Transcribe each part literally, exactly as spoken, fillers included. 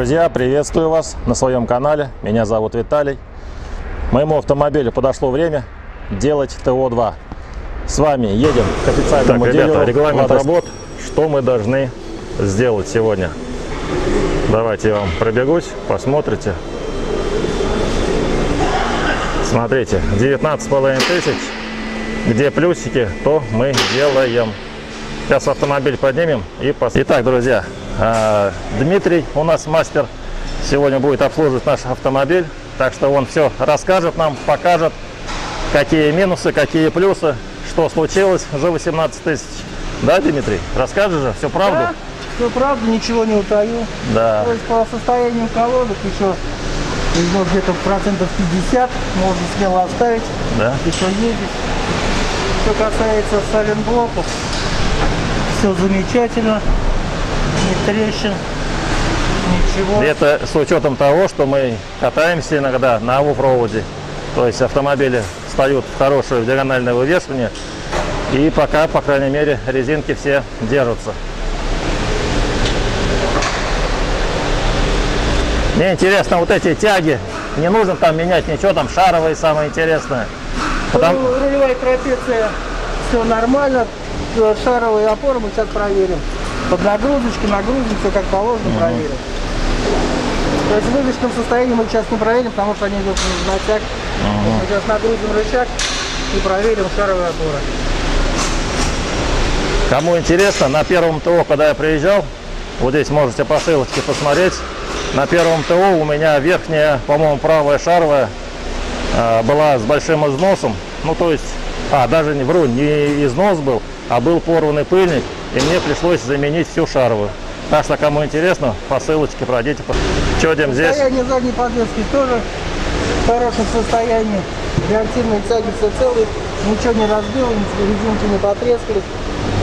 Друзья, приветствую вас на своем канале. Меня зовут Виталий. Моему автомобилю подошло время делать Т О два. С вами едем к официальному так, ребята, регламент работ. Что мы должны сделать сегодня? Давайте я вам пробегусь, посмотрите. Смотрите, девятнадцать с половиной тысяч. Где плюсики, то мы делаем. Сейчас автомобиль поднимем и посмотрим. Итак, друзья, Дмитрий у нас мастер сегодня будет обслуживать наш автомобиль, так что он все расскажет нам, покажет, какие минусы, какие плюсы, что случилось за восемнадцать тысяч. Да, Дмитрий? Расскажешь же, все правду? Да, все правду, ничего не утаю. Да. То есть по состоянию колодок еще где-то процентов пятьдесят, можно смело оставить, да. Еще ездить. Что касается сайлент-блоков, все замечательно, не трещин, ничего. Это с учетом того, что мы катаемся иногда на оффроуде, то есть автомобили встают в хорошее диагональное вывешивание, и пока, по крайней мере, резинки все держатся. Мне интересно, вот эти тяги, не нужно там менять ничего, там шаровые самое интересное. Потом... Рулевая трапеция, все нормально. Шаровые опоры мы сейчас проверим. Под нагрузочки, нагрузки, все как положено, mm-hmm. проверим. То есть в вывесном состоянии мы сейчас не проверим, потому что они идут на тяг. Mm-hmm. Мы сейчас нагрузим рычаг и проверим шаровые опоры. Кому интересно, на первом ТО, когда я приезжал, вот здесь можете по ссылочке посмотреть, на первом ТО у меня верхняя, по-моему, правая шаровая была с большим износом. Ну, то есть, а, даже не вру, не износ был, а был порванный пыльник, и мне пришлось заменить всю шаровую. Так что, кому интересно, по ссылочке пройдите. Что идем здесь? Состояние задней подвески тоже в хорошем состоянии. Реактивные тяги все целые, ничего не разбило, резинки не потрескались.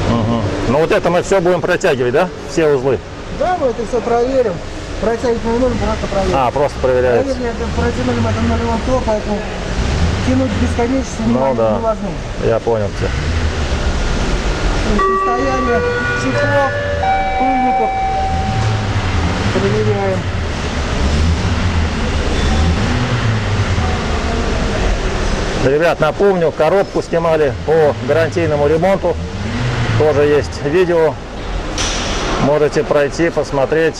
Угу. Ну вот это мы все будем протягивать, да? Все узлы? Да, мы это все проверим. Протягивать не нужно, просто проверим. А, просто проверяем. Проверили, протянули мы это на нулевом ТО, поэтому тянуть бесконечно ну, да. не важно. Я понял тебя. Состояние чехлов, пыльников проверяем. Ребят, напомню, коробку снимали по гарантийному ремонту. Тоже есть видео. Можете пройти, посмотреть.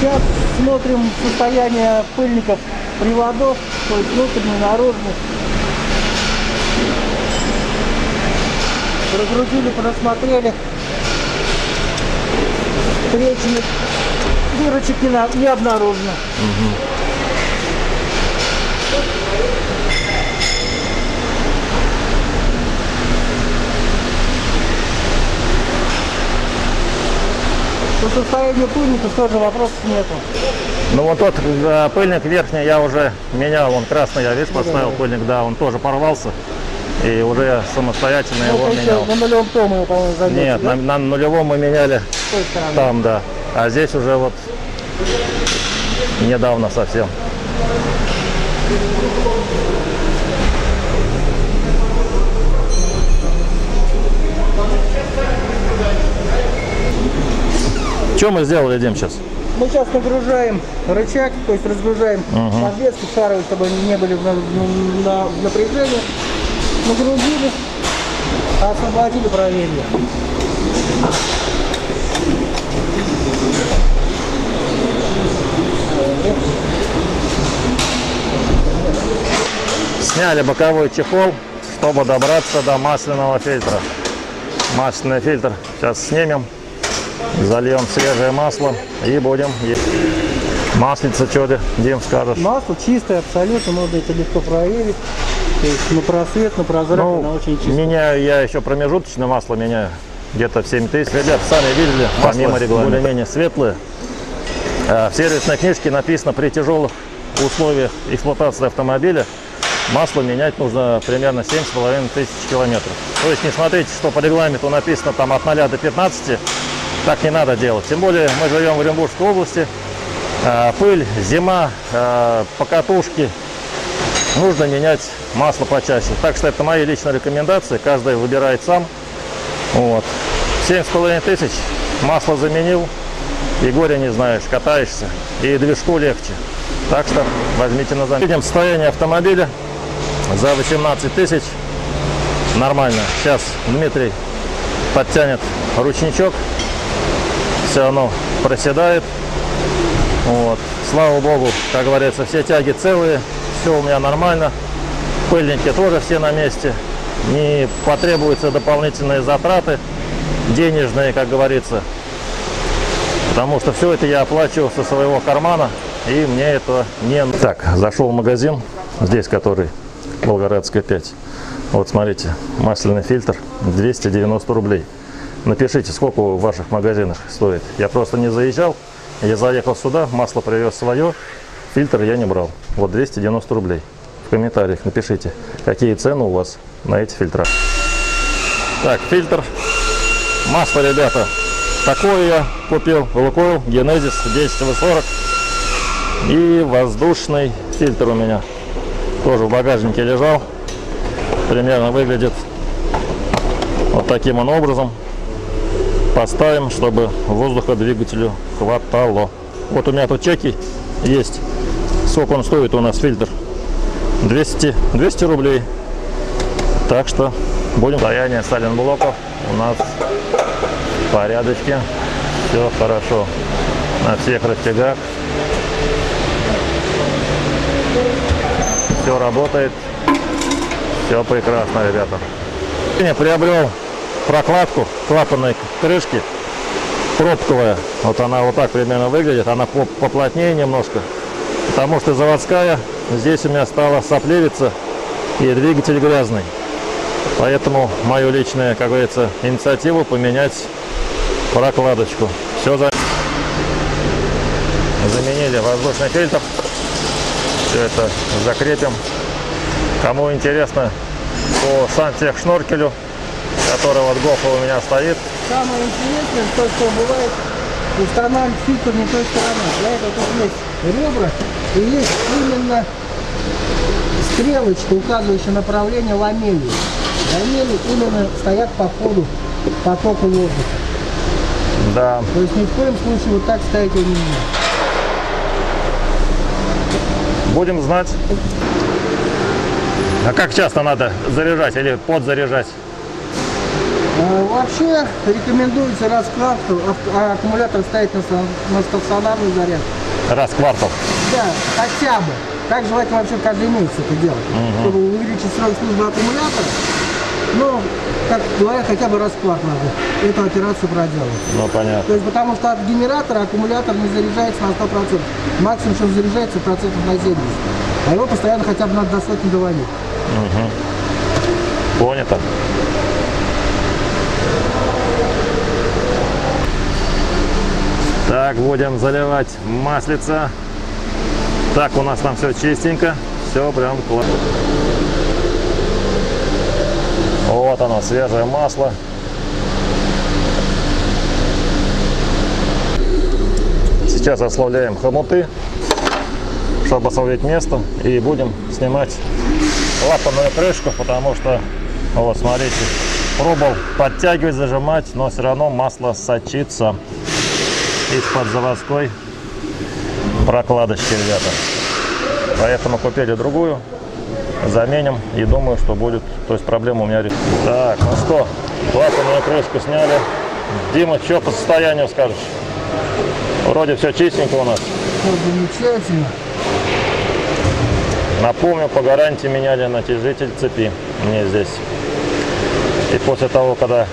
Сейчас смотрим состояние пыльников приводов, то есть внутренних, наружных. Разгрузили, просмотрели. Трещины, дырочек не, на... не обнаружено. Угу. По состоянию пыльников тоже вопросов нету. Ну вот тот э, пыльник верхний я уже менял, он красный, я весь поставил да, пыльник, да, он тоже порвался. И уже самостоятельно ну, его менял. На нулевом то мы его, по-моему, заметили. Нет, да? на, на нулевом мы меняли там, да. А здесь уже вот недавно совсем. Что мы сделали, Дим, сейчас? Мы сейчас нагружаем рычаг, то есть разгружаем угу. подвески, шаровые, чтобы они не были в, в, на, в напряжении. Нагрузили, освободили, проверили. Сняли боковой чехол, чтобы добраться до масляного фильтра. Масляный фильтр сейчас снимем. Зальем свежее масло и будем есть. Маслица, что Дим, скажешь? Масло чистое абсолютно, можно это легко проверить. То есть на просвет, на прозрачно, ну, она очень чистая. Меняю я еще промежуточное масло, меняю где-то в семь тысяч. Ребят, сами видели, помимо регламента, более-менее светлые. В сервисной книжке написано, при тяжелых условиях эксплуатации автомобиля масло менять нужно примерно семь с половиной тысяч километров. То есть не смотрите, что по регламенту написано там от ноля до пятнадцати. Так не надо делать. Тем более мы живем в Оренбургской области. Пыль, зима, покатушки. нужно менять масло почаще. Так что это мои личные рекомендации, каждый выбирает сам. Вот. семь с половиной тысяч масло заменил, и горя не знаешь, катаешься, и движку легче. Так что возьмите на заметку. Видим состояние автомобиля за восемнадцать тысяч. Нормально. Сейчас Дмитрий подтянет ручничок. Все оно проседает. Вот. Слава богу, как говорится, все тяги целые. Все у меня нормально. Пыльники тоже все на месте. Не потребуются дополнительные затраты денежные, как говорится. Потому что все это я оплачиваю со своего кармана. И мне это не... Так, зашел в магазин. Здесь, который Волгоградская пять. Вот смотрите, масляный фильтр двести девяносто рублей. Напишите, сколько в ваших магазинах стоит. Я просто не заезжал, я заехал сюда, масло привез свое, фильтр я не брал. Вот двести девяносто рублей. В комментариях напишите, какие цены у вас на эти фильтра. Так, фильтр. Масло, ребята, такое я купил. Лукойл Genesis десять вэ сорок. И воздушный фильтр у меня тоже в багажнике лежал. Примерно выглядит вот таким он образом. Поставим, чтобы воздуха двигателю хватало. Вот у меня тут чеки есть. Сколько он стоит у нас, фильтр? двести рублей. Так что будем... Состояние сайлент-блоков у нас в порядочке. Все хорошо. На всех рычагах. Все работает. Все прекрасно, ребята. Я приобрел прокладку клапанной крышки, пробковая. Вот она вот так примерно выглядит. Она поплотнее немножко, потому что заводская здесь у меня стала соплевиться, и двигатель грязный. Поэтому мою личную, как говорится, инициативу поменять прокладочку. Все за... заменили воздушный фильтр. Все это закрепим. Кому интересно, по сантехшноркелю, который вот Гофа у меня стоит. Самое интересное, то, что бывает, устанавливаем фильтр не той стороны. Для этого тут есть ребра и есть именно стрелочка, указывающая направление ламели. Ламели именно стоят по ходу потока воздуха. Да. То есть ни в коем случае вот так ставить его нельзя. Будем знать. А как часто надо заряжать или подзаряжать? Вообще рекомендуется раз в квартал, а аккумулятор ставить на стационарный заряд. Раз в квартал? Да, хотя бы. Так желательно вообще каждый месяц это делать, угу. Чтобы увеличить срок службы аккумулятора. Но, как говоря, хотя бы раз в квартал надо эту операцию проделать. Ну, понятно. То есть, потому что от генератора аккумулятор не заряжается на сто процентов. Максимум, что заряжается, процентов на семьдесят процентов. А его постоянно хотя бы надо до сотни доводить. Угу. Понятно. Так, будем заливать маслица. Так, у нас там все чистенько. Все прям классно. Вот оно, свежее масло. Сейчас ослабляем хомуты, чтобы освободить место. И будем снимать клапанную крышку, потому что, вот смотрите, пробовал подтягивать, зажимать, но все равно масло сочится из-под заводской прокладочки, ребята. Поэтому купили другую, заменим, и думаю, что будет, то есть проблема у меня решена. Так, ну что, клапанную крышку сняли. Дима, что по состоянию скажешь? Вроде все чистенько у нас. Замечательно. Напомню, по гарантии меняли натяжитель цепи мне здесь. И после того, когда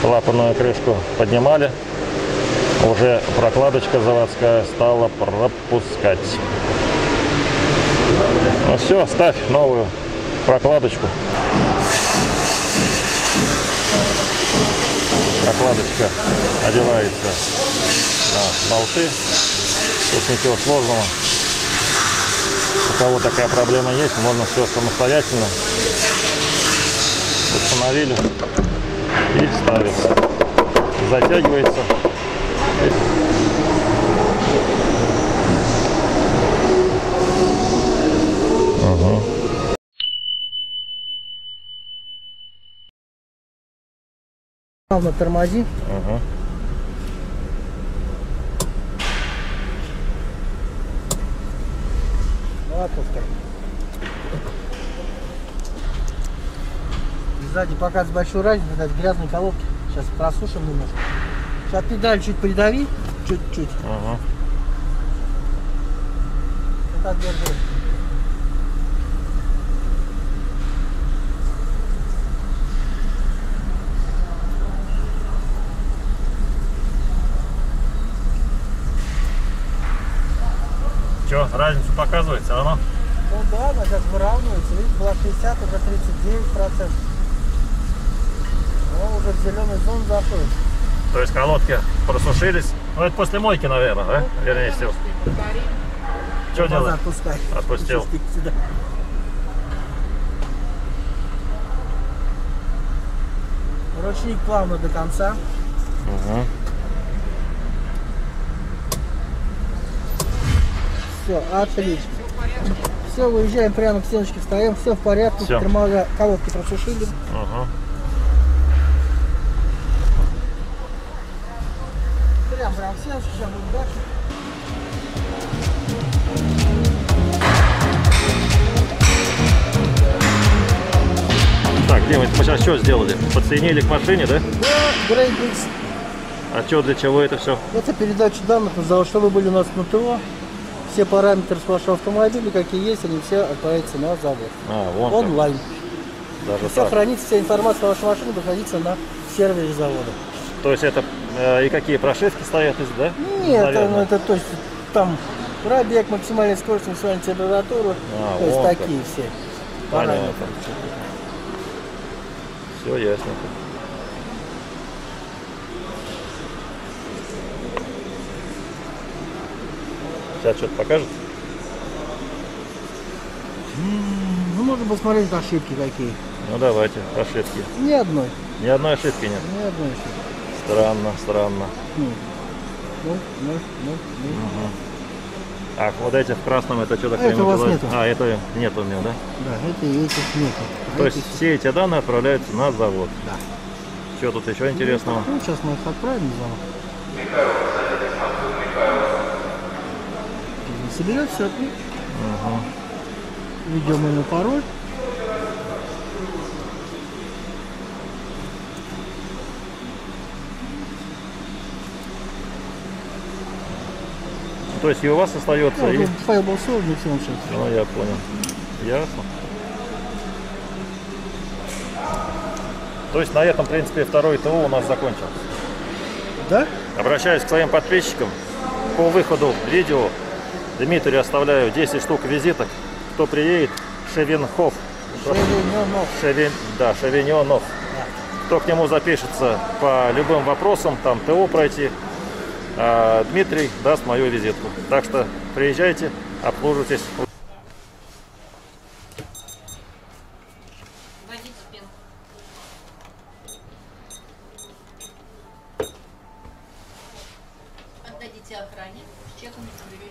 клапанную крышку поднимали, уже прокладочка заводская стала пропускать. Ну все, ставь новую прокладочку. Прокладочка одевается на болты. Тут ничего сложного. У кого такая проблема есть, можно все самостоятельно. Установили и ставится. Затягивается. Угу. плавно тормози. Ага. Давай, повтор. Сзади показывает большую разницу, это грязные колодки. Сейчас просушим немножко. Сейчас педаль чуть придави, чуть-чуть. Ага. Вот так держи. Че, разницу показывает все равно? Ну да, она сейчас выравнивается. Видите, была шестьдесят, уже тридцать девять процентов. Но уже в зеленый зон заходит. То есть колодки просушились. Ну это после мойки, наверное, да? Ну, вернее всего. Что делать? Отпускай. Отпустил. Ручник плавно до конца. Угу. Все, отлично. Все, выезжаем прямо к стеночке, встаем, все в порядке, все. Тормоза, колодки просушили. Ага. Прям прям к стеночке, сейчас будем дальше. Так, Дима, мы сейчас что сделали? Подсоединили к машине, да? Да, грейдикс. А что, для чего это все? Это передача данных называлась, чтобы были у нас на ТО. Все параметры с вашего автомобиля, какие есть, они все отправятся на завод. А, вон онлайн. Даже все так. Хранится, вся информация о вашей машине находится на сервере завода. То есть это э, и какие прошивки стоят, да? Нет, ну, это то есть там пробег, максимальная скорость, максимальная температура, а, то есть так. Такие все параметры. Понятно. Все ясно. Что-то покажет? Ну, можно посмотреть ошибки какие. Ну, давайте, ошибки. Ни одной. Ни одной ошибки нет? Ни одной ошибки. Странно, странно. Ну, ну, ну, ну. Угу. Так, вот эти в красном, это что такое? Это у вас нету. А, это нет у меня, да? Да, это и этих нету. То есть все эти данные отправляются на завод? Да. Что тут еще интересного? Ну, сейчас мы их отправим на завод. Соберет все отлично. Ага. Ведем ему пароль. То есть и у вас остается. Ну, и... Файл был создан, все он сейчас. Ну, я понял. Ясно. То есть на этом, в принципе, второй ТО у нас закончился. Да? Обращаюсь к своим подписчикам по выходу видео. Дмитрию оставляю десять штук визиток. Кто приедет, Шевененов. Шевененов. Шевен... Да, Шевененов. Да. Кто к нему запишется по любым вопросам, там ТО пройти, а Дмитрий даст мою визитку. Так что приезжайте, обслуживайтесь. Отдадите охране, с чеком заберетесь.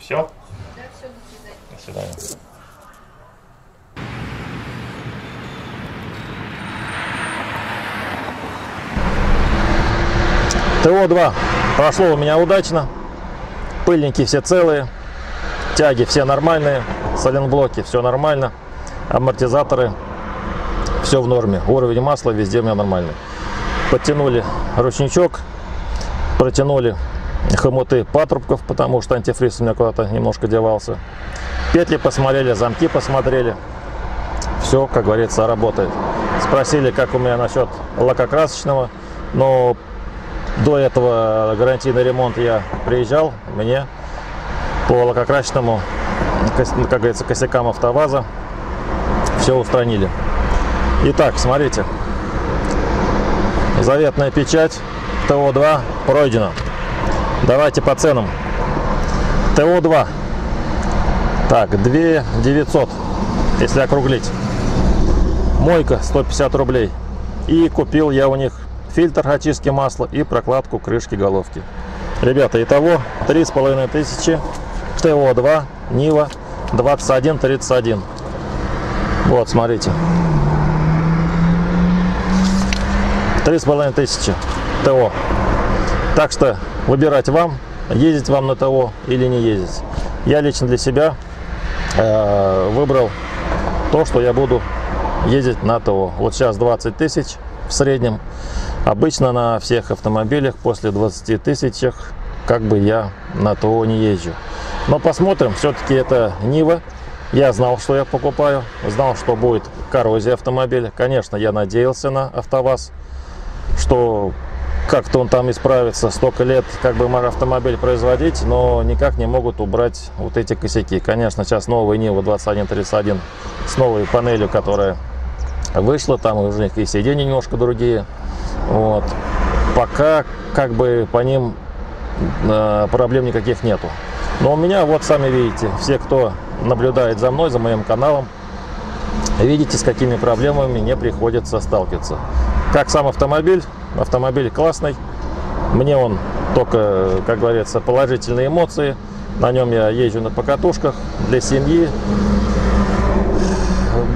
Все? Да, все, до свидания. До свидания. ТО-два прошло у меня удачно. Пыльники все целые, тяги все нормальные, сайлентблоки все нормально, амортизаторы все в норме, уровень масла везде у меня нормальный. Подтянули ручничок, протянули хомуты патрубков, потому что антифриз у меня куда-то немножко девался. Петли посмотрели, замки посмотрели, все, как говорится, работает. Спросили, как у меня насчет лакокрасочного, но до этого гарантийный ремонт я приезжал, мне по лакокрасочному, как говорится, косякам АвтоВАЗа все устранили. Итак, смотрите, заветная печать ТО-два пройдена. Давайте по ценам. ТО-два, так, две тысячи девятьсот, если округлить. мойка сто пятьдесят рублей. И купил я у них фильтр очистки масла и прокладку крышки головки. Ребята, итого три с половиной тысячи, тэ о два, Нива, двадцать один тридцать один. Вот, смотрите. три с половиной тысячи тэ о. Так что выбирать вам, ездить вам на тэ о или не ездить. Я лично для себя э, выбрал то, что я буду ездить на тэ о. Вот сейчас двадцать тысяч в среднем. Обычно на всех автомобилях после двадцати тысяч как бы я на тэ о не езжу. Но посмотрим, все-таки это Нива. Я знал, что я покупаю, знал, что будет коррозия автомобиля. Конечно, я надеялся на АвтоВАЗ, что как-то он там исправится. Столько лет как бы автомобиль производить, но никак не могут убрать вот эти косяки. Конечно, сейчас новая Нива двадцать один тридцать один с новой панелью, которая вышла, там у них и сиденья немножко другие. Вот. Пока как бы по ним э, проблем никаких нету. Но у меня, вот сами видите, все, кто наблюдает за мной, за моим каналом, видите, с какими проблемами мне приходится сталкиваться. Как сам автомобиль, автомобиль классный, мне он только, как говорится, положительные эмоции, на нем я езжу на покатушках, для семьи.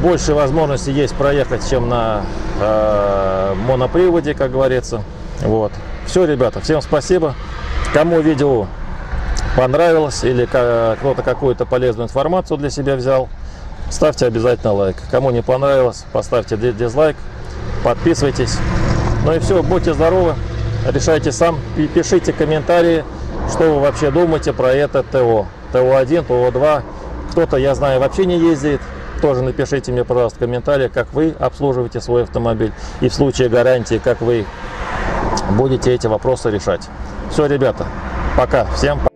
Больше возможности есть проехать, чем на э, моноприводе, как говорится. Вот. Все, ребята, всем спасибо. Кому видео понравилось или кто-то какую-то полезную информацию для себя взял, ставьте обязательно лайк. Кому не понравилось, поставьте дизлайк, подписывайтесь. Ну и все, будьте здоровы, решайте сам и пишите комментарии, что вы вообще думаете про это тэ о. тэ о один, тэ о два. Кто-то, я знаю, вообще не ездит. Тоже напишите мне, пожалуйста, в комментариях, как вы обслуживаете свой автомобиль и в случае гарантии, как вы будете эти вопросы решать. Все, ребята, пока, всем пока.